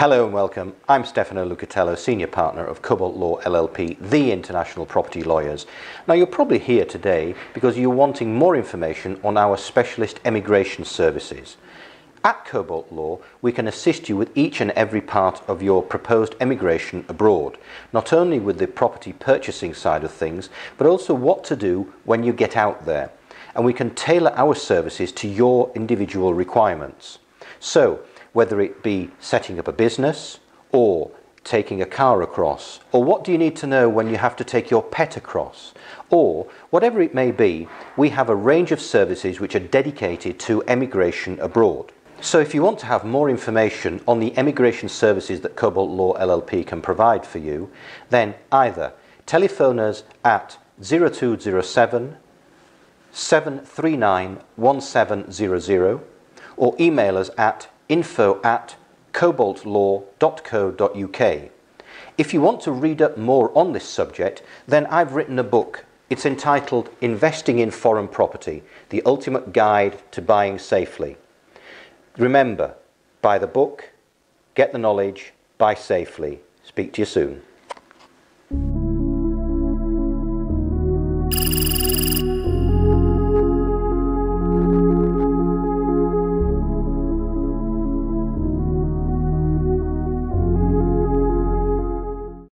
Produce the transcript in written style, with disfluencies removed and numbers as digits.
Hello and welcome. I'm Stefano Lucatello, Senior Partner of Kobalt Law LLP, the International Property Lawyers. Now you're probably here today because you're wanting more information on our specialist emigration services. At Kobalt Law, we can assist you with each and every part of your proposed emigration abroad, not only with the property purchasing side of things, but also what to do when you get out there. And we can tailor our services to your individual requirements. So, whether it be setting up a business or taking a car across, or what do you need to know when you have to take your pet across, or whatever it may be, we have a range of services which are dedicated to emigration abroad. So if you want to have more information on the emigration services that Kobalt Law LLP can provide for you, then either telephone us at 0207 739 1700 or email us at info@kobaltlaw.co.uk. If you want to read up more on this subject, then I've written a book. It's entitled Investing in Foreign Property, The Ultimate Guide to Buying Safely. Remember, buy the book, get the knowledge, buy safely. Speak to you soon.